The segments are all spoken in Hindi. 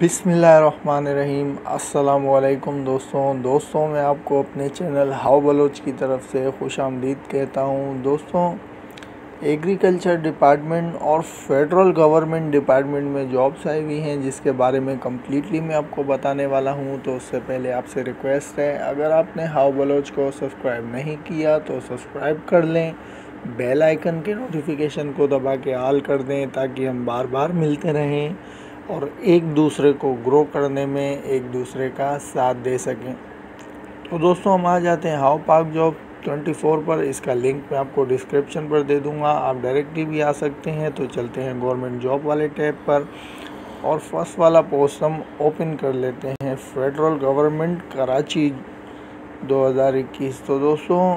बिस्मिल्लाहिर्रहमानिर्रहीम अस्सलामुअलैकुम दोस्तों मैं आपको अपने चैनल हाउ बलोच की तरफ से खुशामदीद कहता हूं। दोस्तों, एग्रीकल्चर डिपार्टमेंट और फेडरल गवर्नमेंट डिपार्टमेंट में जॉब्स आई हुई हैं, जिसके बारे में कम्प्लीटली मैं आपको बताने वाला हूं। तो उससे पहले आपसे रिक्वेस्ट है, अगर आपने हाउ बलोच को सब्सक्राइब नहीं किया तो सब्सक्राइब कर लें, बेल आइकन के नोटिफिकेशन को दबा के ऑल कर दें ताकि हम बार बार मिलते रहें और एक दूसरे को ग्रो करने में एक दूसरे का साथ दे सकें। तो दोस्तों, हम आ जाते हैं हाउ पार्क जॉब 24 पर। इसका लिंक मैं आपको डिस्क्रिप्शन पर दे दूंगा, आप डायरेक्टली भी आ सकते हैं। तो चलते हैं गवर्नमेंट जॉब वाले टैब पर और फर्स्ट वाला पोस्ट हम ओपन कर लेते हैं, फेडरल गवर्नमेंट कराची 2021। तो दोस्तों,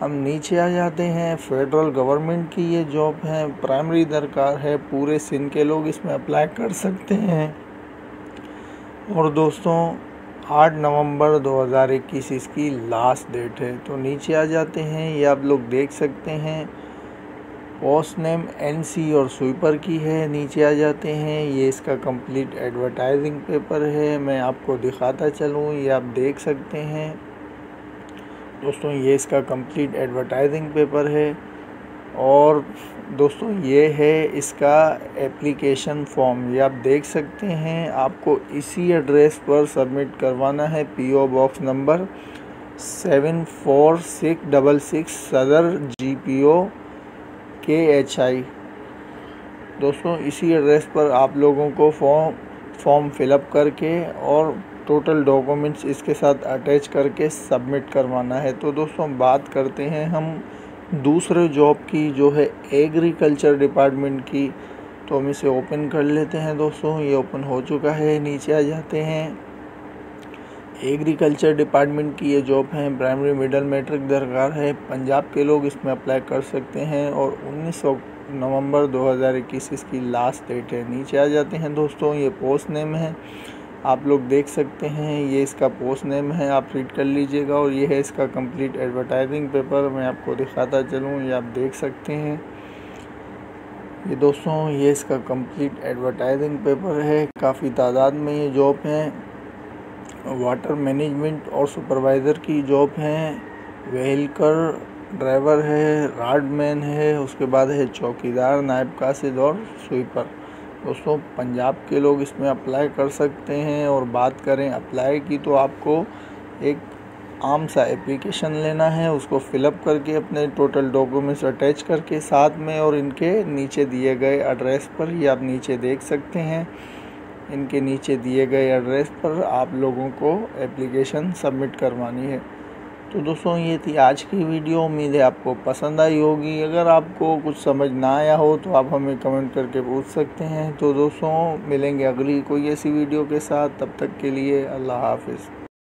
हम नीचे आ जाते हैं। फेडरल गवर्नमेंट की ये जॉब है, प्राइमरी दरकार है, पूरे सिंध के लोग इसमें अप्लाई कर सकते हैं। और दोस्तों, 8 नवंबर 2021 इसकी लास्ट डेट है। तो नीचे आ जाते हैं, ये आप लोग देख सकते हैं। पोस्ट नेम एनसी और स्वीपर की है। नीचे आ जाते हैं, ये इसका कंप्लीट एडवर्टाइजिंग पेपर है, मैं आपको दिखाता चलूँ। ये आप देख सकते हैं दोस्तों, ये इसका कंप्लीट एडवर्टाइजिंग पेपर है। और दोस्तों, ये है इसका एप्लीकेशन फॉर्म, ये आप देख सकते हैं। आपको इसी एड्रेस पर सबमिट करवाना है, पीओ बॉक्स नंबर 74666 सदर GPO KHI। दोस्तों, इसी एड्रेस पर आप लोगों को फॉर्म फिलअप करके और टोटल डॉक्यूमेंट्स इसके साथ अटैच करके सबमिट करवाना है। तो दोस्तों, बात करते हैं हम दूसरे जॉब की, जो है एग्रीकल्चर डिपार्टमेंट की। तो हम इसे ओपन कर लेते हैं। दोस्तों, ये ओपन हो चुका है। नीचे आ जाते हैं, एग्रीकल्चर डिपार्टमेंट की ये जॉब है, प्राइमरी मिडल मैट्रिक दरकार है, पंजाब के लोग इसमें अप्लाई कर सकते हैं। और 19 नवंबर 2021 इसकी लास्ट डेट है। नीचे आ जाते हैं दोस्तों, ये पोस्ट नेम है, आप लोग देख सकते हैं। ये इसका पोस्ट नेम है, आप रीड कर लीजिएगा। और ये है इसका कंप्लीट एडवर्टाइजिंग पेपर, मैं आपको दिखाता चलूँ। ये आप देख सकते हैं। ये दोस्तों, ये इसका कंप्लीट एडवर्टाइजिंग पेपर है। काफ़ी तादाद में ये जॉब हैं। वाटर मैनेजमेंट और सुपरवाइज़र की जॉब हैं। व्हीलकर ड्राइवर है, राड मैन है, उसके बाद है चौकीदार, नायब कासिद और स्वीपर। दोस्तों, पंजाब के लोग इसमें अप्लाई कर सकते हैं। और बात करें अप्लाई की, तो आपको एक आम सा एप्लीकेशन लेना है, उसको फिलअप करके अपने टोटल डॉक्यूमेंट्स अटैच करके साथ में, और इनके नीचे दिए गए एड्रेस पर, ये आप नीचे देख सकते हैं, इनके नीचे दिए गए एड्रेस पर आप लोगों को एप्लीकेशन सबमिट करवानी है। तो दोस्तों, ये थी आज की वीडियो, उम्मीद है आपको पसंद आई होगी। अगर आपको कुछ समझ ना आया हो तो आप हमें कमेंट करके पूछ सकते हैं। तो दोस्तों, मिलेंगे अगली कोई ऐसी वीडियो के साथ, तब तक के लिए अल्लाह हाफिज़।